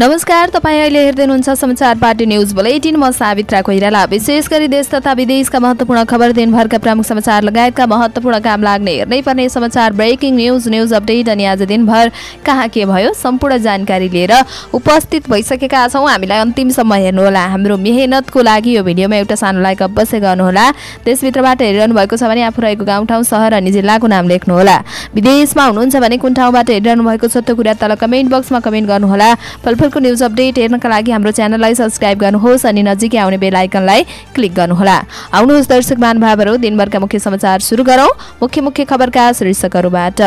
नमस्कार, तपाईं अहिले हेर्दै हुनुहुन्छ समाचार पार्टी न्यूज बुलेटिन। म सावित्रा कोइराला। विशेष गरी देश तथा विदेशका महत्त्वपूर्ण खबर, दिनभरका प्रमुख समाचार लगायतका महत्त्वपूर्ण काम लाग्ने हेर्नै पर्ने समाचार, ब्रेकिङ न्यूज, न्यूज अपडेट अनि आज दिनभर कहाँ के भयो सम्पूर्ण जानकारी लिएर उपस्थित भइसकेका छौँ। हामीलाई अन्तिमसम्म हेर्नुहोला। हाम्रो मेहनतको लागि यो भिडियोमा एउटा सानो लाइक अवश्य गर्नुहोला। देशभित्रबाट हेरिरहनु भएको छ भने आफू रहेको गाउँठाउँ, सहर अनि जिल्लाको नाम लेख्नुहोला। विदेशमा हुनुहुन्छ भने कुन ठाउँबाट हेरिरहनु भएको छ त्यो कुरा तल कमेन्ट बक्समा कमेन्ट गर्नुहोला। फलफुलको न्यूज अपडेट हेर्नका लागि हाम्रो च्यानललाई सब्स्क्राइब गर्नुहोस् अनि नजिकै आउने बेल आइकनलाई क्लिक गर्नुहोला। आउनुहोस् दर्शक महानुभावहरू, दिनभरका मुख्य समाचार सुरु गरौँ। मुख्य खबरका शीर्षकहरूबाट,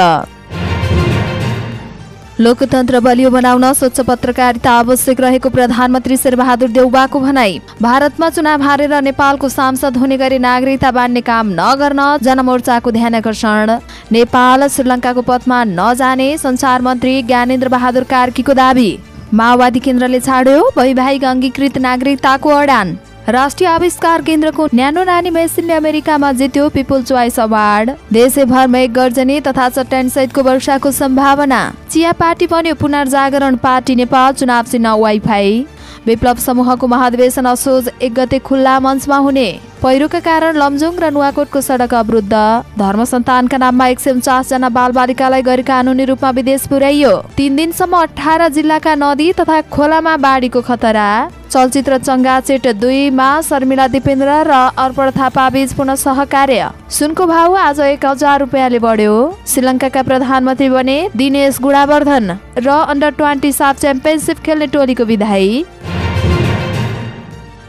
लोकतन्त्र बलियो बनाउन स्वच्छ पत्रकारिता आवश्यक रहेको प्रधानमन्त्री शेरबहादुर देउवाको भनाई। भारतमा चुनाव हारेर नेपालको सांसद हुने गरी नागरिकता बाँड्ने काम नगर्न जनमोर्चाको ध्यानकर्षण। नेपाल श्रीलङ्काको पथमा नजाने संचार मन्त्री ज्ञानेन्द्र बहादुर कार्कीको दावी। माओवादी केन्द्रले छाड्यो वैवाहिक अङ्गीकृत नागरिकताको अडान। राष्ट्रिय आविष्कार केन्द्रको न्यानो रानी मेसिनले अमेरिकामा जित्यो पिपुल च्वाइस अवार्ड। देशैभर मेघ गर्जने तथा चट्टान सहितको वर्षाको सम्भावना। चिया पार्टी बन्यो पुनर्जागरण पार्टी नेपाल, चुनाव चिन्ह वाइफाई। विप्लव समूहको महाधिवेशन असोज 1 गते खुल्ला मञ्चमा हुने। पहिरोका कारण लमजुङ र नुवाकोटको सडक अवरुद्ध। धर्म सन्तानका नाममा 149 जना बालबालिकालाई गैरकानूनी रूपमा विदेश पुर्याइयो। 3 दिनसम्म 18 जिल्लाका नदी तथा खोलामा बाढीको खतरा। चलचित्र चङ्गाचेट 2 मा शर्मिला दिपेन्द्र र अर्पण थापाबीच पुनः सहकार्य। सुनको भाव आज 1000 रुपियाँले बढ्यो। श्रीलङ्काका प्रधानमन्त्री बने दिनेश गुणावर्धन र अन्डर 20 साफ च्याम्पियनसिप खेल्ने टोलीको विदाई।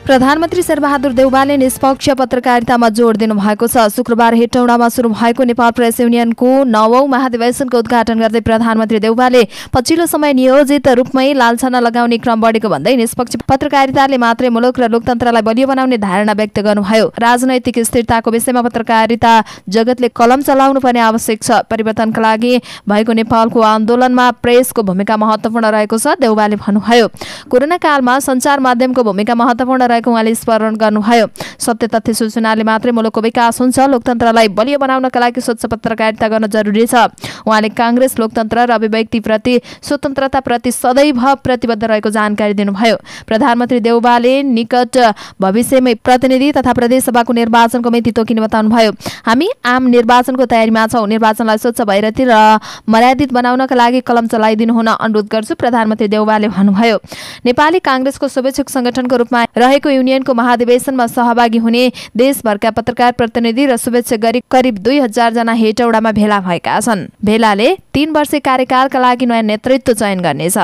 प्रधानमन्त्री शेरबहादुर देउवाले निष्पक्ष पत्रकारितामा जोड दिनुभएको छ। शुक्रबार हेटौडामा सुरु भएको नेपाल प्रेस युनियनको 9औं महाधिवेशनको उद्घाटन गर्दै प्रधानमन्त्री देउवाले पछिल्लो समय नियोजित रूपमै लालछना लगाउने क्रम बढेको भन्दै निष्पक्ष पत्रकारिताले मात्रै मुलुक र लोकतन्त्रलाई बलियो बनाउने धारणा व्यक्त गर्नुभयो। राजनैतिक स्थिरताको विषयमा पत्रकारिता जगतले कलम चलाउनु पर्ने आवश्यक छ। परिवर्तनका लागि भएको नेपालको आन्दोलनमा प्रेसको भूमिका महत्त्वपूर्ण रहेको छ देउवाले भन्नुभयो। कोरोना कालमा सञ्चार माध्यमको भूमिका महत्त्वपूर्ण उहाँले स्मरण गर्नुभयो। सत्य तथ्य सूचनाले मात्रै मुलुकको विकास हुन्छ। लोकतन्त्रलाई बलियो बनाउनका लागि स्वच्छ पत्रकारिता गर्न जरुरी छ। उहाँले काङ्ग्रेस लोकतन्त्र र अभिव्यक्तिप्रति, स्वतन्त्रताप्रति सदैव प्रतिबद्ध रहेको जानकारी दिनुभयो। प्रधानमन्त्री देउवाले निकट भविष्यमै प्रतिनिधि तथा प्रदेशसभाको निर्वाचनको मिति तोकिने बताउनुभयो। हामी आम निर्वाचनको तयारीमा छौँ। निर्वाचनलाई स्वच्छ भइरहेको र मर्यादित बनाउनका लागि कलम चलाइदिनु हुन अनुरोध गर्छु प्रधानमन्त्री देउवाले भन्नुभयो। नेपाली काङ्ग्रेसको शुभेच्छुक संगठनको रूपमा रहेको युनियनको महाधिवेशनमा सहभागी हुने देशभरका पत्रकार, प्रतिनिधि र शुभेच्छक गरी करिब 2000 जना हेटौडामा भेला भएका छन्। भेलाले 3 वर्षे कार्यकालका लागि नयाँ नेतृत्व चयन गर्नेछ।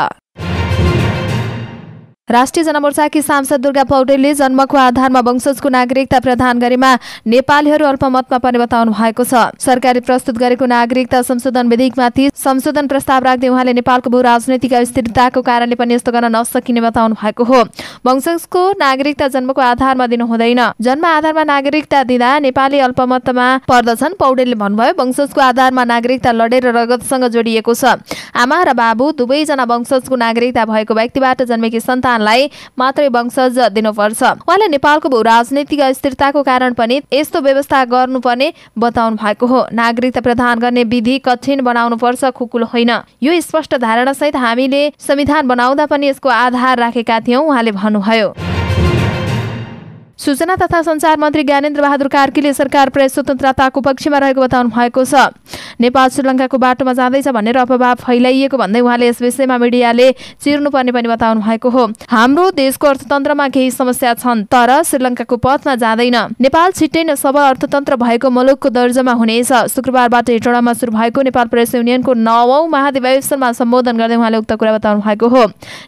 राष्ट्रिय जनमोर्चाकी सांसद दुर्गा पौडेलले जन्मको आधारमा वंशजको नागरिकता प्रदान गरेमा नेपालीहरू अल्पमतमा पर्ने बताउनु भएको छ। सरकारले प्रस्तुत गरेको नागरिकता संशोधन विधेयकमाथि संशोधन प्रस्ताव राख्दै उहाँले नेपालको भू राजनैतिक अस्थिरताको कारणले पनि यस्तो गर्न नसकिने बताउनु भएको हो। वंशजको नागरिकता जन्मको आधारमा दिनु हुँदैन। जन्म आधारमा नागरिकता दिँदा नेपाली अल्पमतमा पर्दछन्। पौडेलले भन्नुभयो, वंशजको आधारमा नागरिकता लडेर रगतसँग जोडिएको छ। आमा र बाबु दुवैजना वंशजको नागरिकता भएको व्यक्तिबाट जन्मेकी सन्तान लाई मात्रै वंशज दिनुपर्छ। उहाँले नेपालको भू राजनीतिक अस्थिरताको कारण पनि यस्तो व्यवस्था गर्नुपर्ने बताउनु भएको हो। नागरिकता प्रदान गर्ने विधि कठिन बनाउनुपर्छ, खुकुलो होइन। यो स्पष्ट धारणासहित हामीले संविधान बनाउँदा पनि यसको आधार राखेका थियौँ उहाँले भन्नुभयो। सूचना तथा सञ्चार मन्त्री ज्ञानेन्द्र बहादुर कार्कीले सरकार प्रेस स्वतन्त्रताको पक्षमा रहेको बताउनु भएको छ। नेपाल श्रीलङ्काको बाटोमा जाँदैछ भनेर अपवाद फैलाइएको भन्दै उहाँले यस विषयमा मिडियाले चिर्नुपर्ने पनि बताउनु भएको हो। हाम्रो देशको अर्थतन्त्रमा केही समस्या छन्, तर श्रीलङ्काको पथमा जाँदैन। नेपाल छिट्टै नै सब अर्थतन्त्र भएको मुलुकको दर्जामा हुनेछ। शुक्रबारबाट हेटौडामा सुरु भएको नेपाल प्रेस युनियनको 9औं महाधिवेशनमा सम्बोधन गर्दै उहाँले उक्त कुरा बताउनु भएको हो।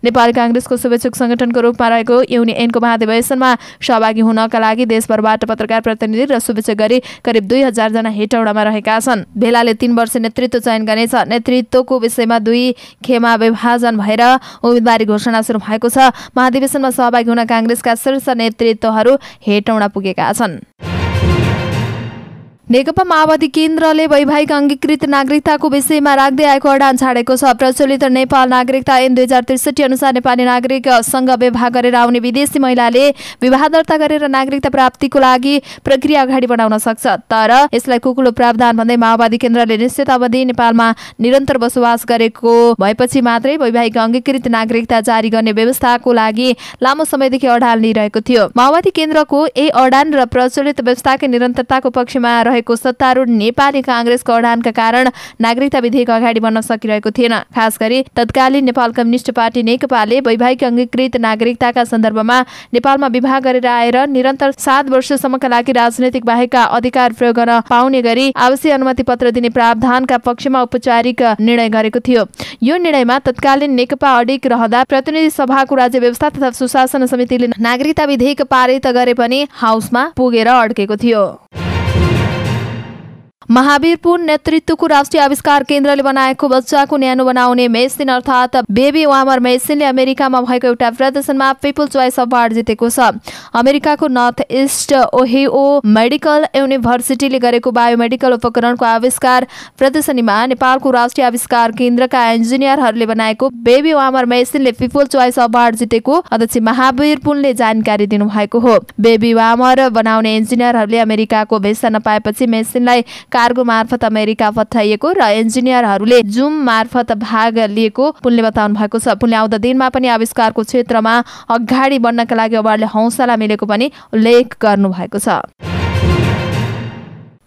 नेपाली काङ्ग्रेसको शुभेच्छुक संगठनको रूपमा रहेको युनियनको महाधिवेशनमा सहभागी हुनका लागि देशभरबाट पत्रकार, प्रतिनिधि र शुभेच्छक गरी करिब 2000 जना हेटौडामा रहेका छन्। भेलाले 3 वर्ष नेतृत्व चयन गर्नेछ। नेतृत्वको विषयमा 2 खेमा विभाजन भएर उम्मेदवारी घोषणा सुरु भएको छ। महाधिवेशनमा सहभागी हुन काङ्ग्रेसका शीर्ष नेतृत्वहरू हेटौडा पुगेका छन्। नेकपा माओवादी केन्द्रले वैवाहिक अङ्गीकृत नागरिकताको विषयमा राख्दै आएको अडान छाडेको छ। प्रचलित नेपाल नागरिकता ऐन 2063 अनुसार नेपाली नागरिकसँग विवाह गरेर आउने विदेशी महिलाले विवाह दर्ता गरेर नागरिकता प्राप्तिको लागि प्रक्रिया अगाडि बढाउन सक्छ, तर यसलाई कुकुलो प्रावधान भन्दै माओवादी केन्द्रले निश्चित अवधि नेपालमा निरन्तर बसोबास गरेको भएपछि मात्रै वैवाहिक अङ्गीकृत नागरिकता जारी गर्ने व्यवस्थाको लागि लामो समयदेखि अडान लिइरहेको थियो। माओवादी केन्द्रको यही अडान र प्रचलित व्यवस्थाको निरन्तरताको पक्षमा रहेको सत्तारूढ नेपाली काङ्ग्रेसको अडानका कारण नागरिकता विधेयक अगाडि बढ्न सकिरहेको थिएन। खास गरी तत्कालीन नेपाल कम्युनिस्ट पार्टी नेकपाले वैवाहिक अङ्गीकृत नागरिकताका सन्दर्भमा नेपालमा विवाह गरेर आएर निरन्तर 7 वर्षसम्मका लागि राजनैतिक बाहेकका अधिकार प्रयोग गर्न पाउने गरी आवश्यक अनुमति पत्र दिने प्रावधानका पक्षमा औपचारिक निर्णय गरेको थियो। यो निर्णयमा तत्कालीन नेकपा अडिक रहँदा प्रतिनिधि सभाको राज्य व्यवस्था तथा सुशासन समितिले नागरिकता विधेयक पारित गरे पनि हाउसमा पुगेर अड्केको थियो। महावीरपुर नेतृत्वको राष्ट्रिय आविष्कार केन्द्रले बनाएको बच्चाको न्यानो बनाउने मेसिन अर्थात् बेबी वार्मर मेसिनले अमेरिकामा भएको एउटा प्रदर्शनमा पिपल चोइस अवार्ड जितेको छ। अमेरिकाको नर्थ इस्ट ओहियो मेडिकल युनिभर्सिटीले गरेको बायोमेडिकल उपकरणको आविष्कार प्रदर्शनीमा नेपालको राष्ट्रिय आविष्कार केन्द्रका इन्जिनियरहरूले बनाएको बेबी वार्मर मेसिनले पिपल चोइस अवार्ड जितेको अध्यक्ष महावीर पुनले जानकारी दिनुभएको हो। बेबी वार्मर बनाउने इन्जिनियरहरूले अमेरिकाको भेस्ता नपाएपछि मेसिनलाई कार्गो मार्फत अमेरिका पठाइएको र इन्जिनियरहरूले जुम मार्फत भाग लिएको पुनले बताउनु भएको छ। पुनले आउँदा दिनमा पनि आविष्कारको क्षेत्रमा अगाडि बढ्नका लागि अवार्डले हौसला मिलेको पनि उल्लेख गर्नु भएको छ।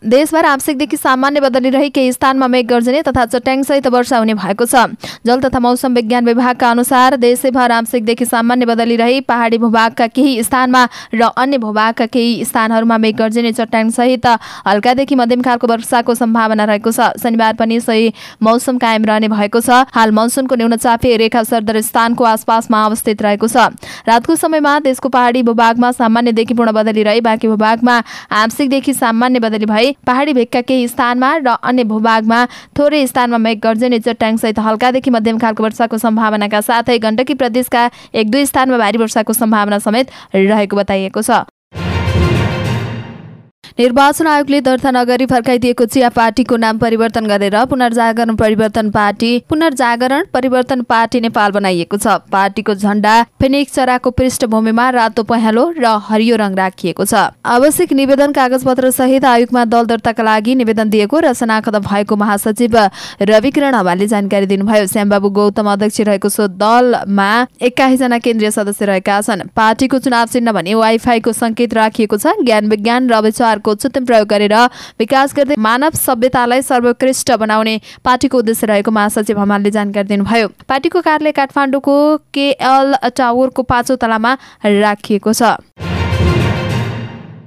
देशभर आंशिकदेखि सामान्य बदलिरही केही स्थानमा मेघ गर्जने तथा चट्याङसहित वर्षा हुने भएको छ। जल तथा मौसम विज्ञान विभागका अनुसार देशभर आंशिकदेखि सामान्य बदलिरही पहाडी भूभागका केही स्थानमा र अन्य भूभागका केही स्थानहरूमा मेघ गर्जने चट्याङसहित हल्कादेखि मध्यम खालको वर्षाको सम्भावना रहेको छ। शनिबार पनि सही मौसम कायम रहने भएको छ। हाल मनसुनको न्यूनचापीय रेखा सर्दरस्थानको आसपासमा अवस्थित रहेको छ। रातको समयमा देशको पहाडी भूभागमा सामान्यदेखि पूर्ण बदली रही बाँकी भूभागमा आंशिकदेखि सामान्य बदली भई पहाडी भेगका केही स्थानमा र अन्य भूभागमा थोरै स्थानमा मेघ गर्जने चट्याङसहित हल्कादेखि मध्यम खालको वर्षाको सम्भावनाका साथै गण्डकी प्रदेशका 1-2 स्थानमा भारी वर्षाको सम्भावना समेत रहेको बताइएको छ। निर्वाचन आयोगले दर्ता नगरी फर्काइदिएको चिया पार्टीको नाम परिवर्तन गरेर पुनर्जागरण परिवर्तन पार्टी नेपाल बनाइएको छ। पार्टीको झण्डा फिनिक्स चराको पृष्ठभूमिमा रातो पहेँलो र हरियो रङ राखिएको छ। आवश्यक निवेदन कागजपत्र सहित आयोगमा दल दर्ताका लागि निवेदन दिएको र शनाखत भएको महासचिव रविकिरण हमालले जानकारी दिनुभयो। श्यामबाबु गौतम अध्यक्ष रहेको सो दलमा 21 जना केन्द्रीय सदस्य रहेका छन्। पार्टीको चुनाव चिन्ह भने वाइफाईको संकेत राखिएको छ। ज्ञान विज्ञान र विचार उच्चतम प्रयोग गरेर विकास गर्दै मानव सभ्यतालाई सर्वोत्कृष्ट बनाउने पार्टीको उद्देश्य रहेको महासचिव हमालले जानकारी दिनुभयो। पार्टीको कार्यालय काठमाडौँको केएल टावरको 5औं तलामा राखिएको छ।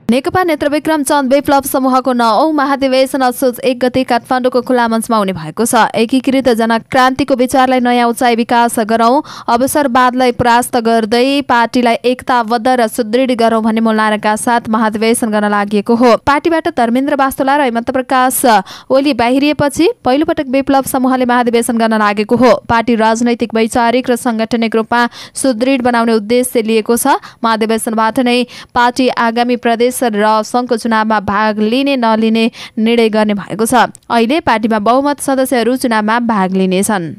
नेकपा नेत्रविक्रम चन्द विप्लव समूहको 9औं महाधिवेशन असोज 1 गते काठमाडौँको खुला मञ्चमा हुने भएको छ। एकीकृत जनक्रान्तिको विचारलाई नयाँ उचाइ विकास गरौं, अवसरवादलाई परास्त गर्दै पार्टीलाई एकताबद्ध र सुदृढ गरौं भन्ने मूलनाराका साथ महाधिवेशन गर्न लागेको हो। पार्टीबाट धर्मेन्द्र वास्तोला र हिमन्त प्रकाश ओली बाहिरिएपछि पहिलोपटक विप्लव समूहले महाधिवेशन गर्न लागेको हो। पार्टी राजनैतिक, वैचारिक र सांगठनिक रूपमा सुदृढ बनाउने उद्देश्य लिएको छ। महाधिवेशनबाट नै पार्टी आगामी प्रदेश र संघको चुनावमा भाग लिने नलिने निर्णय गर्ने भएको छ। अहिले पार्टीमा बहुमत सदस्यहरू चुनावमा भाग लिनेछन्।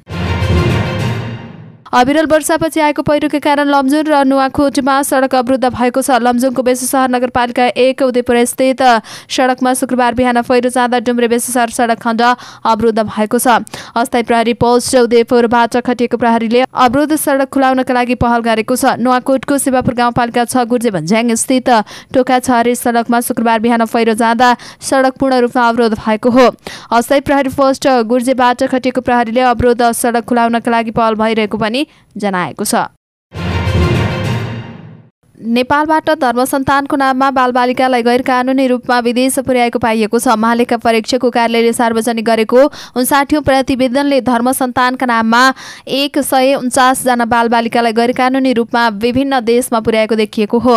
अविरल वर्षापछि आएको पहिरोका कारण लमजुङ र नुवाकोटमा सडक अवरुद्ध भएको छ। लमजुङको बेसुसहर नगरपालिका 1 उदयपुर स्थित सडकमा शुक्रबार बिहान पहिरो जाँदा डुम्रे बेसुसहर सडक खण्ड अवरुद्ध भएको छ। अस्थायी प्रहरी पोस्ट उदयपुरबाट खटिएको प्रहरीले अवरुद्ध सडक खुलाउनका लागि पहल गरेको छ। नुवाकोटको सेवापुर गाउँपालिका 6 गुर्जे भन्ज्याङ स्थित टोका छहरे सडकमा शुक्रबार बिहान पहिरो जाँदा सडक पूर्ण रूपमा अवरोध भएको हो। अस्थायी प्रहरी पोस्ट गुर्जेबाट खटिएको प्रहरीले अवरोध सडक खुलाउनका लागि पहल भइरहेको पनि जनाएको छ। नेपालबाट धर्मसन्तानको नाममा बालबालिकालाई गैरकानुनी रूपमा विदेश पुर्याएको पाइएको छ। महालेखा परीक्षकको कार्यालयले सार्वजनिक गरेको 59औं प्रतिवेदनले धर्मसन्तानका नाममा 149 जना बालबालिकालाई गैरकानुनी रूपमा विभिन्न देशमा पुर्याएको देखिएको हो।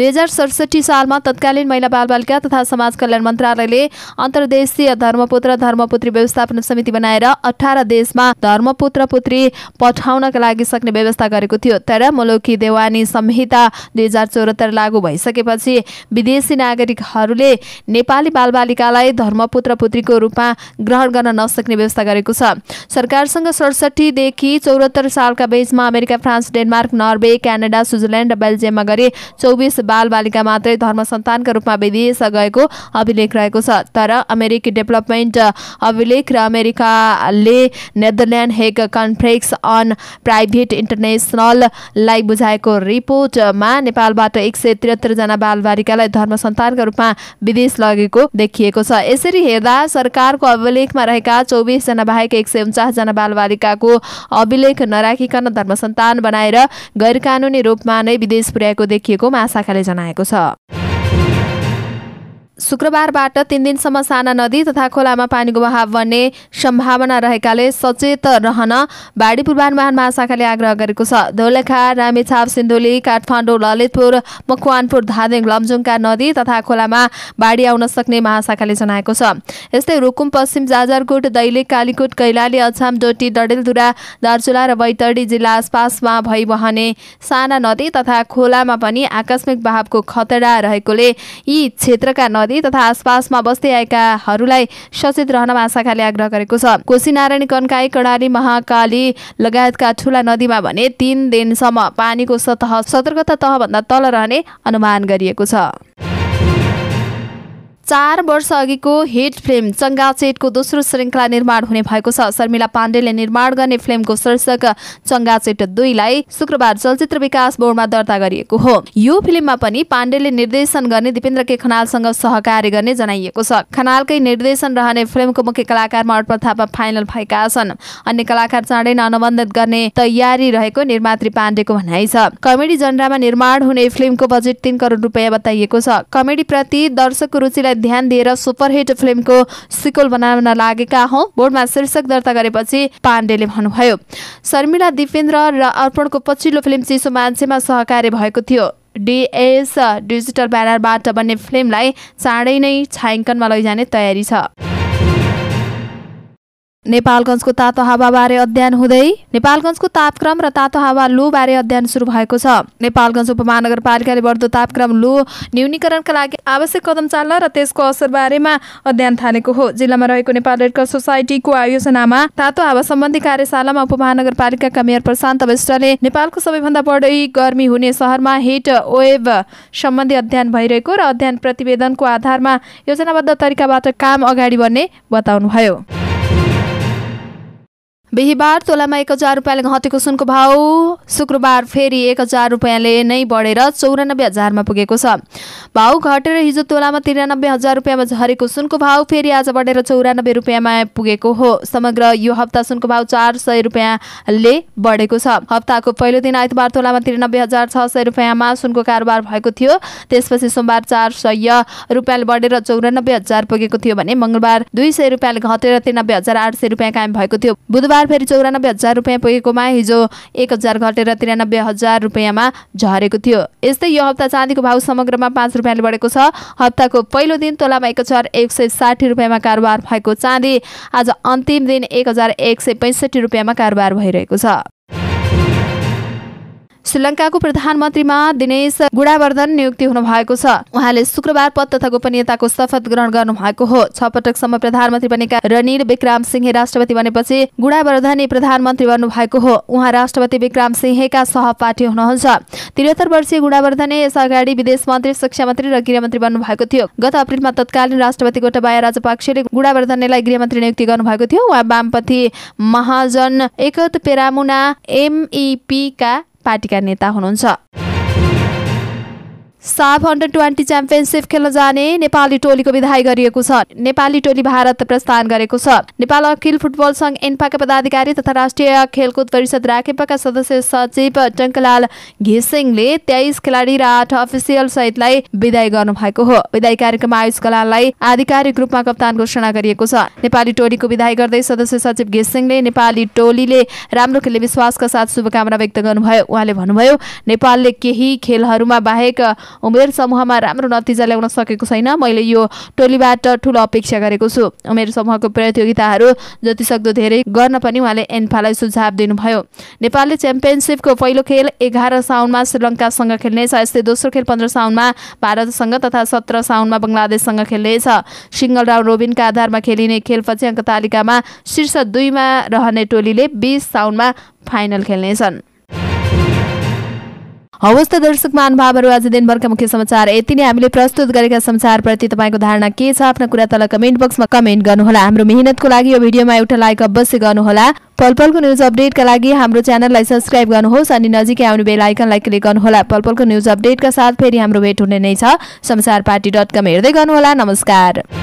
2067 सालमा तत्कालीन महिला बालबालिका तथा समाज कल्याण मन्त्रालयले अन्तर्देशीय धर्मपुत्र धर्मपुत्री व्यवस्थापन समिति बनाएर 18 देशमा धर्मपुत्र पुत्री पठाउनका लागि सक्ने व्यवस्था गरेको थियो, तर मुलुकी देवानी संहिता 2074 लागू भइसकेपछि विदेशी नागरिकहरूले नेपाली बालबालिकालाई धर्मपुत्र पुत्रीको रूपमा ग्रहण गर्न नसक्ने व्यवस्था गरेको छ। सरकारसँग 67 देखि 74 सालका बीचमा America, France, Denmark, Norway, Canada, Switzerland र बेल्जियममा गरी 24 बालबालिका मात्रै धर्म सन्तानका रूपमा विदेश गएको अभिलेख रहेको छ। तर अमेरिकी डेभलपमेन्ट अभिलेख र अमेरिकाले Netherlands Hague conference on private इन्टरनेसनललाई बुझाएको रिपोर्टमा नेपालबाट 173 जना बालबालिकालाई धर्म सन्तानका रूपमा विदेश लगेको देखिएको छ। यसरी हेर्दा सरकारको अभिलेखमा रहेका 24 जना बाहेक 149 जना बालबालिकाको अभिलेख नराखिकन धर्म सन्तान बनाएर गैरकानूनी रूपमा नै विदेश पुर्याएको देखिएको महाशाखाले जनाएको छ। शुक्रबारबाट 3 दिनसम्म साना नदी तथा खोलामा पानीको बहाव बढ्ने सम्भावना रहेकाले सचेत रहन बाढी पूर्वानुमान महाशाखाले आग्रह गरेको छ। दोलखा, रामेछाप, सिन्धुली, काठमाडौँ, ललितपुर, मकवानपुर, धादिङ, लमजुङका नदी तथा खोलामा बाढी आउन सक्ने महाशाखाले जनाएको छ। यस्तै रुकुम, पश्चिम जाजरकोट, दैलेख, कालीकोट, कैलाली, अछाम, डोटी, डडेलधुरा, दार्चुला र बैतडी जिल्ला आसपासमा भई बहने साना नदी तथा खोलामा पनि आकस्मिक बहावको खतरा रहेकोले यी क्षेत्रका तथा आसपासमा बस्दै आएकाहरूलाई सचेत रहन महाशाखाले आग्रह गरेको छ। कोशी, नारायणी, कन्काई, कर्णाली, महाकाली लगायतका ठूला नदीमा भने 3 दिनसम्म पानीको सतह सतर्कता तहभन्दा तल रहने अनुमान गरिएको छ। 4 वर्ष अघिको हिट फिल्म चङ्गाचेटको दोस्रो श्रृङ्खला निर्माण हुने भएको छ। शर्मिला पाण्डेले निर्माण गर्ने फिल्मको शीर्षक चङ्गाचेट 2लाई शुक्रबार चलचित्र विकास बोर्डमा दर्ता गरिएको हो। यो फिल्ममा पनि पाण्डेले निर्देशन गर्ने दिपेन्द्र के खनालसँग सहकार्य गर्ने जनाइएको छ। खनालकै निर्देशन रहने फिल्मको मुख्य कलाकारमा अर्पण थापा फाइनल भएका छन्। अन्य कलाकार चाँडै नै अनुबन्धन गर्ने तयारी रहेको निर्मात्री पाण्डेको भनाइ छ। कमेडी जनरामा निर्माण हुने फिल्मको बजेट 3 करोड रुपियाँ बताइएको छ। कमेडी प्रति दर्शकको रुचिलाई ध्यान दिएर सुपरहिट फिल्मको सिक्वल बनाउन लागेका हौ। बोर्डमा शीर्षक दर्ता गरेपछि पाण्डेले भन्नुभयो, शर्मिला, दिपेन्द्र र अर्पणको पछिल्लो फिल्म चिसो मान्छेमा सहकार्य भएको थियो। डीएस डिजिटल ब्यानरबाट बन्ने फिल्मलाई चाँडै नै छायाङ्कनमा लैजाने तयारी छ। नेपालगञ्जको तातो हावाबारे अध्ययन हुँदै नेपालगञ्जको तापक्रम र तातो हावा लुबारे अध्ययन सुरु भएको छ। नेपालगञ्ज उपमहानगरपालिकाले बढ्दो तापक्रम लु न्यूनीकरणका लागि आवश्यक कदम चाल्न र त्यसको असरबारेमा अध्ययन थालेको हो। जिल्लामा रहेको नेपाल रेडक्रस सोसाइटीको आयोजनामा तातो हावा सम्बन्धी कार्यशालामा उपमहानगरपालिकाका मेयर प्रशान्त विष्टले नेपालको सबैभन्दा बढी गर्मी हुने सहरमा हिट वेभ सम्बन्धी अध्ययन भइरहेको र अध्ययन प्रतिवेदनको आधारमा योजनाबद्ध तरिकाबाट काम अगाडि बढ्ने बताउनुभयो। बिहिबार तोलामा 1000 रुपियाँले घटेको सुनको भाउ शुक्रबार फेरि 1000 रुपियाँले नै बढेर 94000मा पुगेको छ। भाउ घटेर हिजो तोलामा 93000 रुपियाँमा झरेको सुनको भाउ फेरि आज बढेर 94 रुपियाँमा पुगेको हो। समग्र यो हप्ता सुनको भाउ 400 रुपियाँले बढेको छ। हप्ताको पहिलो दिन आइतबार तोलामा 93600 रुपियाँमा सुनको कारोबार भएको थियो। त्यसपछि सोमबार 400 रुपियाँले बढेर 94000 पुगेको थियो भने मंगलबार 200 रुपियाँले घटेर 93800 रुपियाँ कायम भएको थियो। बुधबार फेरि 94000 रुपियाँ पुगेकोमा हिजो 1000 घटेर 93000 रुपियाँमा झरेको थियो। यस्तै यो हप्ता चाँदीको भाउ समग्रमा 5 रुपियाँले बढेको छ। हप्ताको पहिलो दिन तोलामा 1160 रुपियाँमा कारोबार भएको चाँदी आज अन्तिम दिन 1165 रुपियाँमा कारोबार भइरहेको छ। श्रीलङ्काको प्रधानमन्त्रीमा दिनेश गुडावर्धन नियुक्ति हुनुभएको छ। उहाँले शुक्रबार पद तथा गोपनीयताको शपथ ग्रहण गर्नुभएको हो। 6 पटकसम्म प्रधानमन्त्री बनेका रनिल विक्रम सिंह राष्ट्रपति बनेपछि गुडावर्धनले प्रधानमन्त्री बन्नुभएको हो। उहाँ राष्ट्रपति विक्रम सिंहका सहपाठी हुनुहुन्छ। 73 वर्षीय गुडावर्धनले यस अगाडि विदेश मन्त्री, शिक्षा मन्त्री र गृहमन्त्री बन्नुभएको थियो। गत अप्रिलमा तत्कालीन राष्ट्रपति गोटाबाया राजपक्षेले गुडावर्धनलाई गृहमन्त्री नियुक्ति गर्नुभएको थियो। उहाँ वामपन्थी महाजन एकत पेरामुना एमईपीका पार्टीका नेता हुनुहुन्छ। साफ अन्डर 20 च्याम्पियनसिप खेल्न जाने नेपाली टोलीको विदाई गरिएको छ। नेपाली टोली भारत प्रस्थान गरेको छ। नेपाल अखिल फुटबल संघ एन्पाका पदाधिकारी तथा राष्ट्रिय खेलकुद परिषद राखेपाका सदस्य सचिव टङ्कलाल घिसिङले 23 खेलाडी र 8 अफिसियल सहितलाई विदाई गर्नुभएको हो। विदाई कार्यक्रममा आयुष कलाललाई आधिकारिक रूपमा कप्तान घोषणा गरिएको छ। नेपाली टोलीको विदाई गर्दै सदस्य सचिव घिसिङले नेपाली टोलीले राम्रो खेल्ने विश्वासका साथ शुभकामना व्यक्त गर्नुभयो। उहाँले भन्नुभयो, नेपालले केही खेलहरूमा बाहेक उमेर समूहमा राम्रो नतिजा ल्याउन सकेको छैन। मैले यो टोलीबाट ठूलो अपेक्षा गरेको छु। उमेर समूहको प्रतियोगिताहरू जतिसक्दो धेरै गर्न पनि उहाँले एन्फालाई सुझाव दिनुभयो। नेपालले च्याम्पियनसिपको पहिलो खेल 11 साउनमा श्रीलङ्कासँग खेल्नेछ। यसै दोस्रो खेल 15 साउनमा भारतसँग तथा 17 साउनमा बंगलादेशसँग खेल्नेछ। सिंगल राउन्ड रोबिनका आधारमा खेलिने खेलपछि अङ्क तालिकामा शीर्ष २ मा रहने टोलीले 20 साउनमा फाइनल खेल्नेछन्। हवस् त दर्शक महानुभावहरू, आज दिनभरका मुख्य समाचार यति नै। हामीले प्रस्तुत गरेका समाचारप्रति तपाईँको धारणा के छ? आफ्नो कुरा तल कमेन्ट बक्समा कमेन्ट गर्नुहोला। हाम्रो मेहनतको लागि यो भिडियोमा एउटा लाइक अवश्य गर्नुहोला। पलपलको न्यूज अपडेटका लागि हाम्रो च्यानललाई सब्स्क्राइब गर्नुहोस् अनि नजिकै आउने बेल आइकनलाई क्लिक गर्नुहोला। पलपलको न्यूज अपडेटका साथ फेरि हाम्रो भेट हुने नै छ। समाचारपार्टी.com हेर्दै गर्नुहोला। नमस्कार।